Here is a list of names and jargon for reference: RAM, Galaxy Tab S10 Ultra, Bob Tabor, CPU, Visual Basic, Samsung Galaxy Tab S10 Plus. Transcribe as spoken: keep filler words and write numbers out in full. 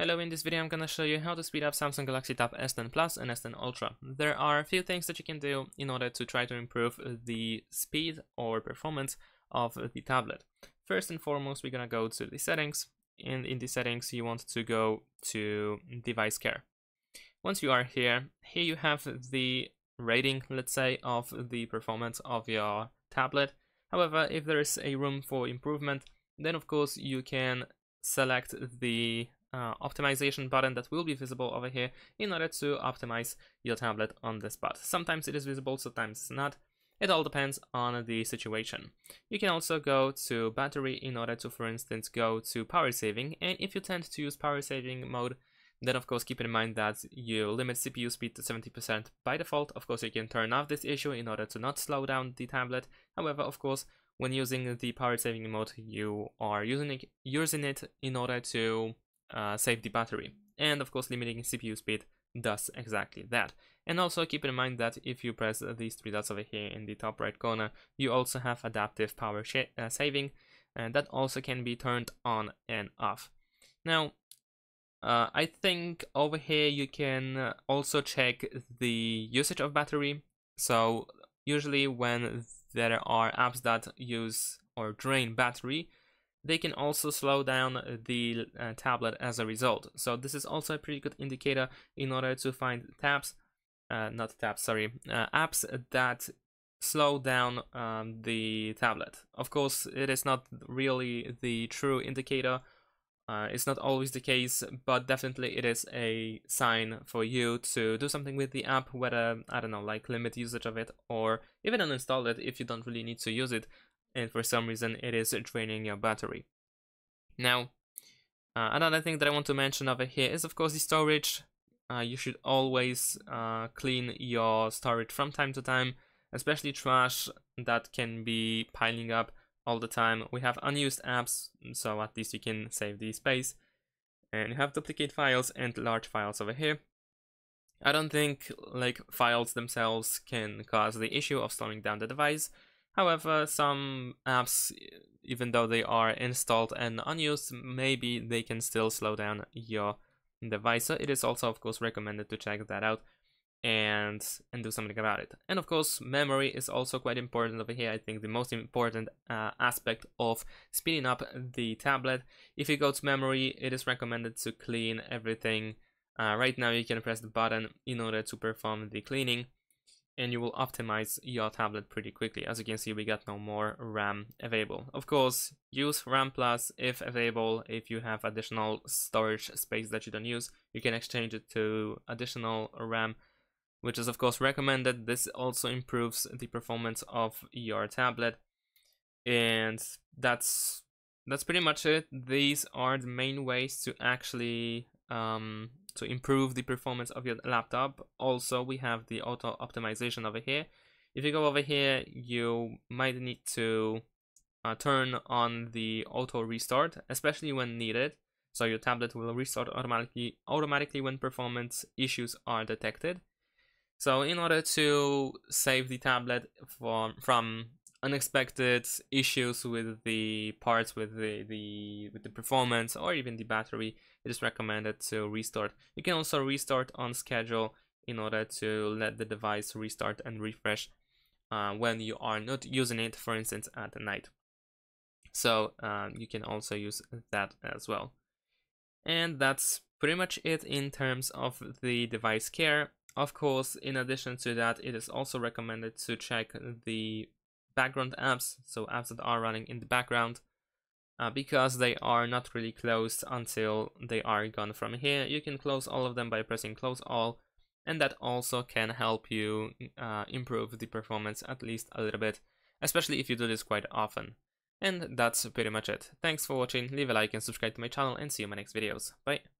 Hello, in this video I'm gonna show you how to speed up Samsung Galaxy Tab S ten Plus and S ten Ultra. There are a few things that you can do in order to try to improve the speed or performance of the tablet. First and foremost, we're gonna go to the settings, and in the settings you want to go to device care. Once you are here, here you have the rating, let's say, of the performance of your tablet. However, if there is a room for improvement, then of course you can select the Uh, optimization button that will be visible over here in order to optimize your tablet on the spot. Sometimes it is visible, sometimes it's not. It all depends on the situation. You can also go to battery in order to, for instance, go to power saving. And if you tend to use power saving mode, then of course keep in mind that you limit C P U speed to seventy percent by default. Of course, you can turn off this issue in order to not slow down the tablet. However, of course, when using the power saving mode, you are using it, using it in order to Uh, save the battery, and of course limiting C P U speed does exactly that. And also keep in mind that if you press these three dots over here in the top right corner, you also have adaptive power uh, saving, and that also can be turned on and off. Now uh, I think over here you can also check the usage of battery. So usually when there are apps that use or drain battery, they can also slow down the uh, tablet as a result. So this is also a pretty good indicator in order to find tabs, uh, not tabs, sorry, uh, apps that slow down um, the tablet. Of course, it is not really the true indicator. Uh, it's not always the case, but definitely it is a sign for you to do something with the app, whether, I don't know, like limit usage of it or even uninstall it if you don't really need to use it, and for some reason it is draining your battery. Now, uh, another thing that I want to mention over here is, of course, the storage. Uh, you should always uh, clean your storage from time to time, especially trash that can be piling up all the time. We have unused apps, so at least you can save the space. And you have duplicate files and large files over here. I don't think like files themselves can cause the issue of slowing down the device. However, some apps, even though they are installed and unused, maybe they can still slow down your device. So it is also, of course, recommended to check that out and and do something about it. And of course, memory is also quite important over here. I think the most important uh, aspect of speeding up the tablet. If you go to memory, it is recommended to clean everything. Uh, right now, you can press the button in order to perform the cleaning, and you will optimize your tablet pretty quickly. As you can see, we got no more RAM available. Of course, use RAM Plus if available. If you have additional storage space that you don't use, you can exchange it to additional RAM, which is of course recommended. This also improves the performance of your tablet. And that's that's pretty much it. These are the main ways to actually um, to improve the performance of your laptop. Also, we have the auto optimization over here. If you go over here, you might need to uh, turn on the auto restart, especially when needed. So your tablet will restart automatically, automatically when performance issues are detected. So in order to save the tablet from, from unexpected issues with the parts, with the, the with the performance or even the battery, it is recommended to restart. You can also restart on schedule in order to let the device restart and refresh uh, when you are not using it, for instance at night. So um, you can also use that as well. And that's pretty much it in terms of the device care. Of course, in addition to that, it is also recommended to check the background apps, so apps that are running in the background, uh, because they are not really closed until they are gone from here. You can close all of them by pressing close all, and that also can help you uh, improve the performance at least a little bit, especially if you do this quite often. And that's pretty much it. Thanks for watching, leave a like and subscribe to my channel, and see you in my next videos. Bye!